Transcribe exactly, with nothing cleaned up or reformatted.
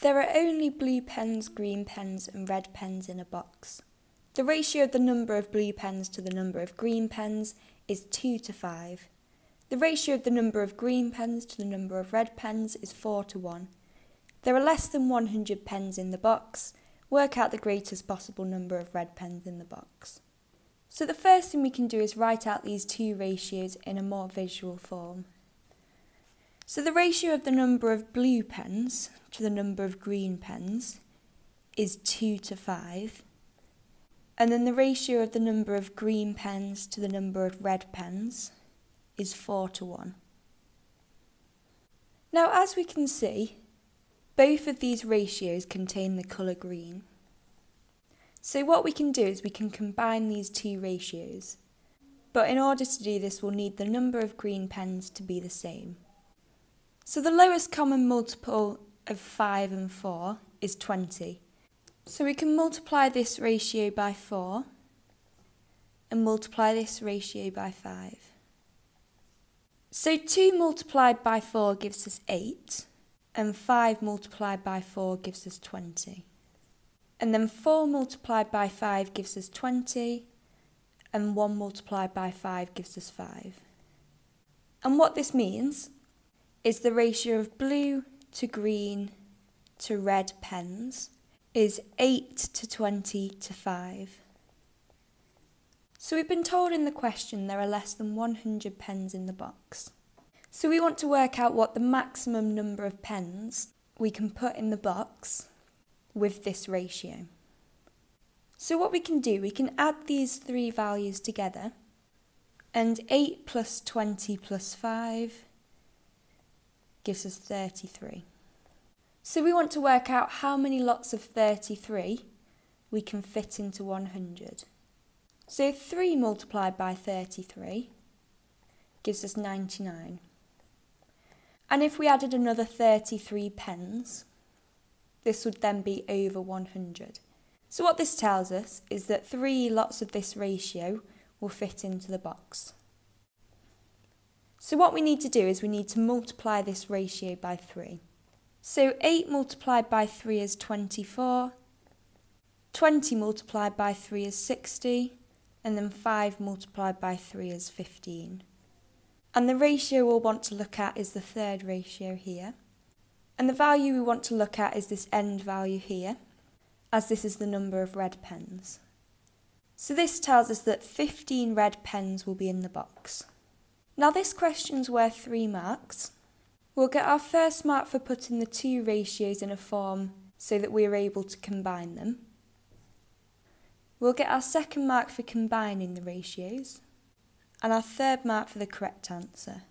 There are only blue pens, green pens and red pens in a box. The ratio of the number of blue pens to the number of green pens is two to five. The ratio of the number of green pens to the number of red pens is four to one. There are less than one hundred pens in the box. Work out the greatest possible number of red pens in the box. So the first thing we can do is write out these two ratios in a more visual form. So the ratio of the number of blue pens to the number of green pens is two to five. And then the ratio of the number of green pens to the number of red pens is four to one. Now, as we can see, both of these ratios contain the colour green. So what we can do is we can combine these two ratios, but in order to do this we'll need the number of green pens to be the same. So the lowest common multiple of five and four is twenty. So we can multiply this ratio by four and multiply this ratio by five. So two multiplied by four gives us eight, and five multiplied by four gives us twenty. And then four multiplied by five gives us twenty, and one multiplied by five gives us five. And what this means is the ratio of blue to green to red pens is eight to twenty to five. So we've been told in the question there are less than one hundred pens in the box. So we want to work out what the maximum number of pens we can put in the box with this ratio. So what we can do, we can add these three values together, and eight plus twenty plus five gives us thirty-three. So we want to work out how many lots of thirty-three we can fit into one hundred. So three multiplied by thirty-three gives us ninety-nine. And if we added another thirty-three pens, this would then be over one hundred. So what this tells us is that three lots of this ratio will fit into the box. So what we need to do is we need to multiply this ratio by three. So eight multiplied by three is twenty-four, twenty multiplied by three is sixty, and then five multiplied by three is fifteen. And the ratio we'll want to look at is the third ratio here. And the value we want to look at is this end value here, as this is the number of red pens. So this tells us that fifteen red pens will be in the box. Now this question's worth three marks. We'll get our first mark for putting the two ratios in a form so that we are able to combine them. We'll get our second mark for combining the ratios, and our third mark for the correct answer.